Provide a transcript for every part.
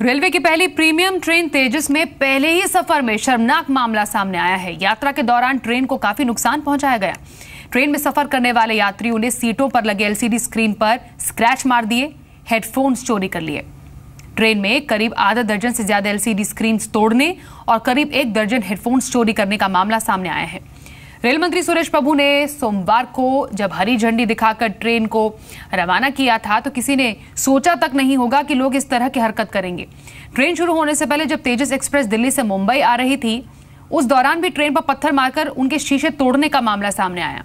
Railway की पहली premium train तेजस में पहले ही सफर में शर्मनाक मामला सामने आया है। यात्रा के दौरान ट्रेन को काफी नुकसान पहुंचाया गया। ट्रेन में सफर करने वाले यात्रियों ने सीटों पर लगे एलसीडी स्क्रीन पर स्क्रैच मार दिए, हेडफोन्स चोरी कर लिए। ट्रेन में करीब आधा दर्जन से ज्यादा एलसीडी स्क्रीन तोड़ने और करीब 1 दर्जन हेडफोन्स चोरी करने का मामला सामने आया है। रेल मंत्री सुरेश प्रभु ने सोमवार को जब हरी झंडी दिखाकर ट्रेन को रवाना किया था तो किसी ने सोचा तक नहीं होगा कि लोग इस तरह की हरकत करेंगे। ट्रेन शुरू होने से पहले जब तेजस एक्सप्रेस दिल्ली से मुंबई आ रही थी, उस दौरान भी ट्रेन पर पत्थर मारकर उनके शीशे तोड़ने का मामला सामने आया।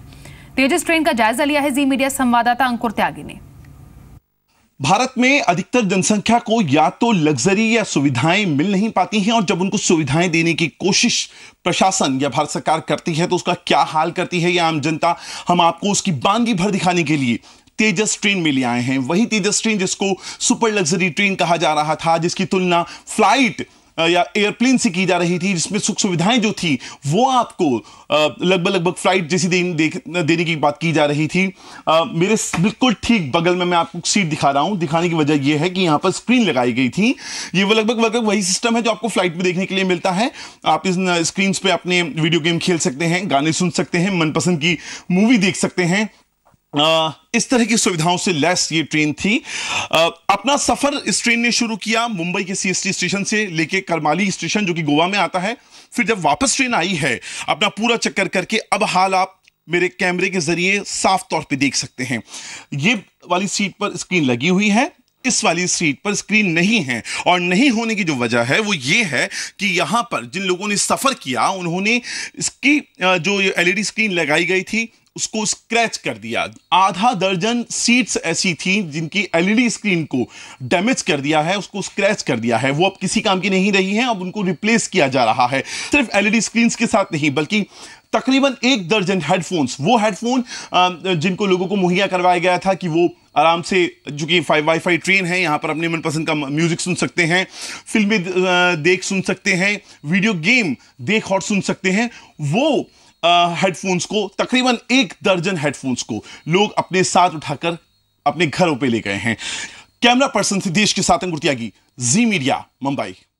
तेजस ट्रेन का जायजा लिया है जी मीडिया संवाददाता अंकुर त्यागी ने। भारत में अधिकतर जनसंख्या को या तो लग्जरी या सुविधाएं मिल नहीं पाती हैं, और जब उनको सुविधाएं देने की कोशिश प्रशासन या भारत सरकार करती है तो उसका क्या हाल करती है, या आम जनता हम आपको उसकी बानगी भर दिखाने के लिए तेजस ट्रेन में ले आए हैं। वही तेजस ट्रेन जिसको सुपर लग्जरी ट्रेन कहा जा रहा था, जिसकी तुलना फ्लाइट या एयरप्लेन से की जा रही थी, जिसमें सुख सुविधाएं जो थी वो आपको लगभग फ्लाइट जैसी देने की बात की जा रही थी। मेरे बिल्कुल ठीक बगल में मैं आपको सीट दिखा रहा हूं। दिखाने की वजह ये है कि यहाँ पर स्क्रीन लगाई गई थी। ये वो लगभग वही सिस्टम है जो आपको फ्लाइट में देखने के लिए मिलता है। आप इस स्क्रीन पर अपने वीडियो गेम खेल सकते हैं, गाने सुन सकते हैं, मनपसंद की मूवी देख सकते हैं। इस तरह की सुविधाओं से लैस ये ट्रेन थी। अपना सफर इस ट्रेन ने शुरू किया मुंबई के सीएसटी स्टेशन से लेके करमाली स्टेशन जो कि गोवा में आता है। फिर जब वापस ट्रेन आई है अपना पूरा चक्कर करके, अब हाल आप मेरे कैमरे के जरिए साफ तौर पे देख सकते हैं। ये वाली सीट पर स्क्रीन लगी हुई है, इस वाली सीट पर स्क्रीन नहीं है, और नहीं होने की जो वजह है वो ये है कि यहाँ पर जिन लोगों ने सफर किया उन्होंने इसकी जो LED स्क्रीन लगाई गई थी उसको स्क्रैच कर दिया। आधा दर्जन सीट्स ऐसी थी जिनकी LED स्क्रीन को डैमेज कर दिया है, उसको स्क्रैच कर दिया है। वो अब किसी काम की नहीं रही है, अब उनको रिप्लेस किया जा रहा है। सिर्फ LED स्क्रीन्स के साथ नहीं बल्कि तकरीबन 1 दर्जन हेडफोन्स, वो हेडफोन जिनको लोगों को मुहैया करवाया गया था कि वो आराम से, जो कि वाईफाई ट्रेन है, यहाँ पर अपने मनपसंद का म्यूजिक सुन सकते हैं, फिल्में देख सुन सकते हैं, वीडियो गेम देख और सुन सकते हैं। वो हेडफोन्स को, तकरीबन 1 दर्जन हेडफोन्स को लोग अपने साथ उठाकर अपने घरों पे ले गए हैं। कैमरा पर्सन सिद्धेश के साथ अंकुर त्यागी, जी मीडिया, मुंबई।